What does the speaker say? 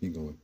keep going.